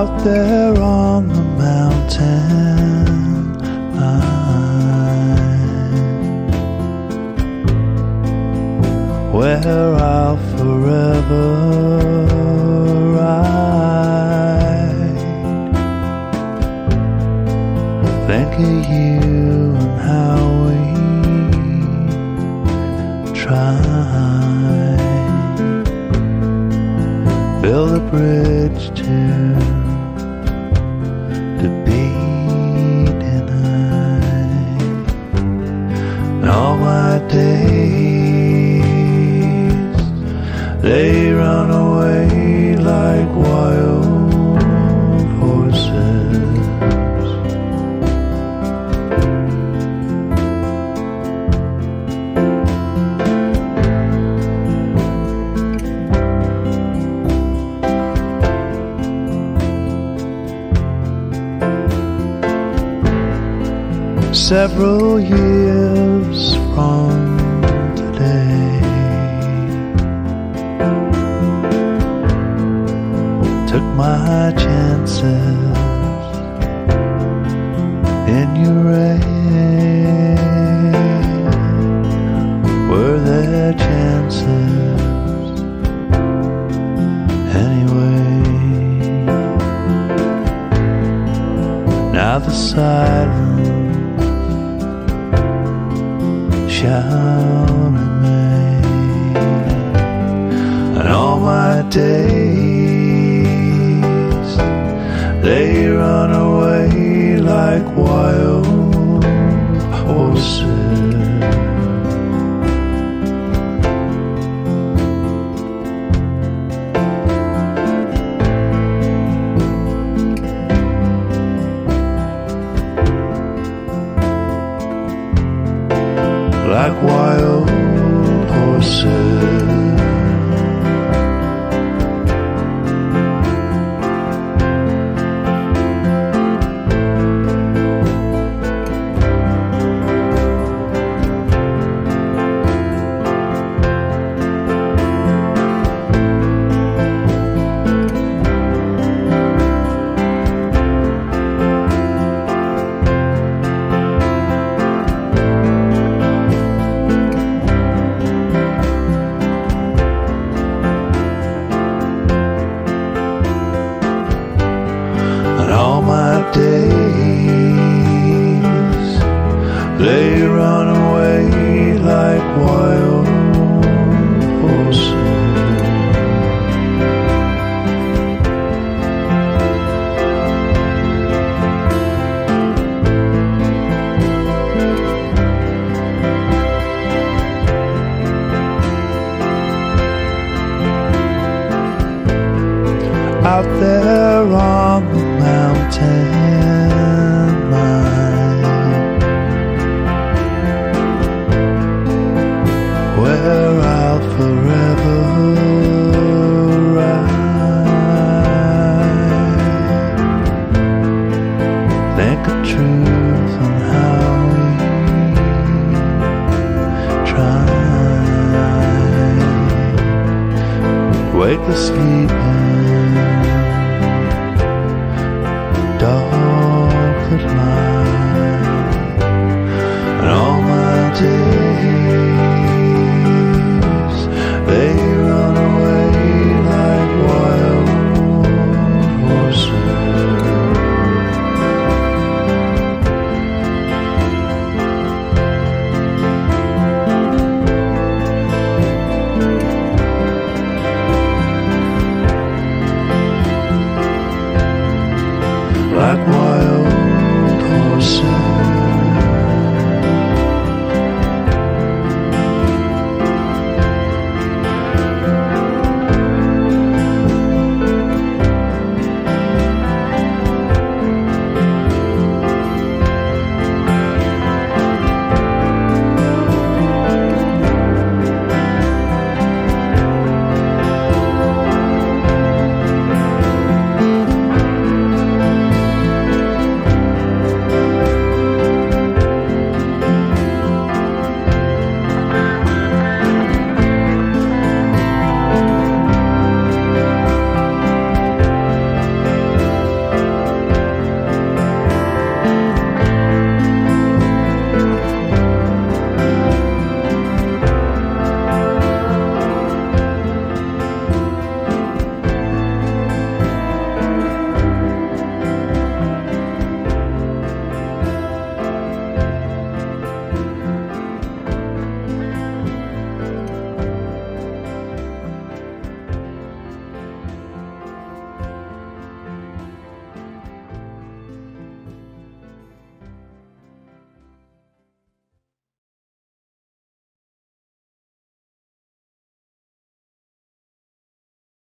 out there on the mountain line, where I'll forever ride. Think of you and how we try. Build a bridge to be denied. And all my days, they run away like wild horses. Several years from today, took my chances in your rain. Were there chances anyway? Now the silence shall remain, and all my days, they run away like wild horses. Like wild horses, they run away like wild horses. Out there on the mountain line, where I'll forever ride. Think of truth and how we try. Wake the sleeping.